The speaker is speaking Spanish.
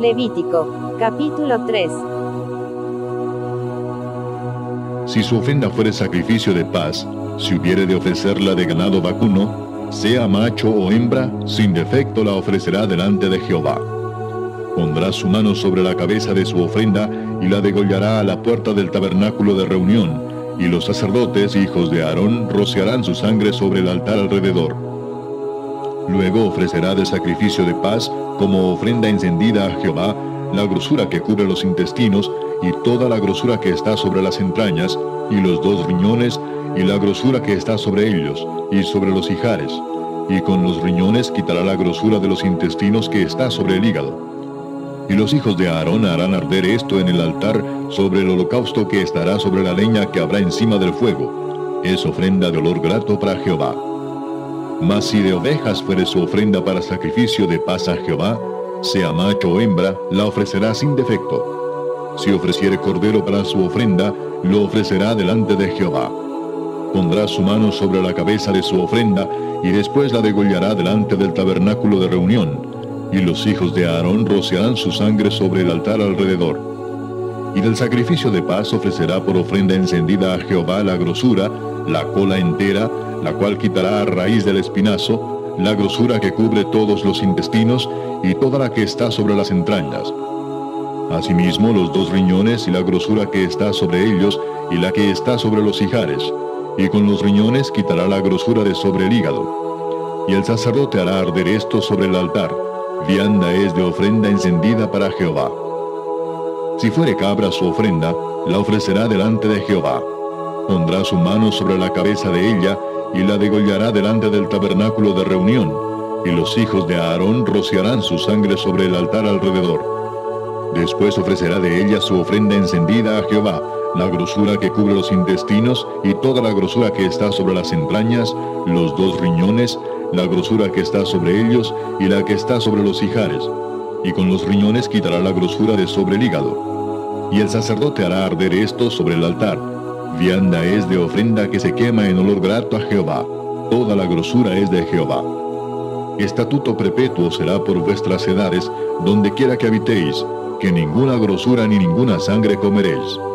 Levítico, capítulo 3. Si su ofrenda fuere sacrificio de paz, si hubiere de ofrecerla de ganado vacuno, sea macho o hembra, sin defecto la ofrecerá delante de Jehová. Pondrá su mano sobre la cabeza de su ofrenda y la degollará a la puerta del tabernáculo de reunión, y los sacerdotes, hijos de Aarón, rociarán su sangre sobre el altar alrededor. Luego ofrecerá de sacrificio de paz, como ofrenda encendida a Jehová, la grosura que cubre los intestinos, y toda la grosura que está sobre las entrañas, y los dos riñones, y la grosura que está sobre ellos, y sobre los ijares, y con los riñones quitará la grosura de los intestinos que está sobre el hígado. Y los hijos de Aarón harán arder esto en el altar sobre el holocausto que estará sobre la leña que habrá encima del fuego. Es ofrenda de olor grato para Jehová. Mas si de ovejas fuere su ofrenda para sacrificio de paz a Jehová, sea macho o hembra, la ofrecerá sin defecto. Si ofreciere cordero para su ofrenda, lo ofrecerá delante de Jehová. Pondrá su mano sobre la cabeza de su ofrenda y después la degollará delante del tabernáculo de reunión. Y los hijos de Aarón rociarán su sangre sobre el altar alrededor. Y del sacrificio de paz ofrecerá por ofrenda encendida a Jehová la grosura, la cola entera, la cual quitará a raíz del espinazo, la grosura que cubre todos los intestinos y toda la que está sobre las entrañas. Asimismo los dos riñones y la grosura que está sobre ellos y la que está sobre los ijares. Y con los riñones quitará la grosura de sobre el hígado. Y el sacerdote hará arder esto sobre el altar. Vianda es de ofrenda encendida para Jehová. Si fuere cabra su ofrenda, la ofrecerá delante de Jehová. Pondrá su mano sobre la cabeza de ella y la degollará delante del tabernáculo de reunión, y los hijos de Aarón rociarán su sangre sobre el altar alrededor. Después ofrecerá de ella su ofrenda encendida a Jehová, la grosura que cubre los intestinos y toda la grosura que está sobre las entrañas, los dos riñones, la grosura que está sobre ellos y la que está sobre los ijares, y con los riñones quitará la grosura de sobre el hígado. Y el sacerdote hará arder esto sobre el altar. Vianda es de ofrenda que se quema en olor grato a Jehová. Toda la grosura es de Jehová. Estatuto perpetuo será por vuestras edades, donde quiera que habitéis, que ninguna grosura ni ninguna sangre comeréis.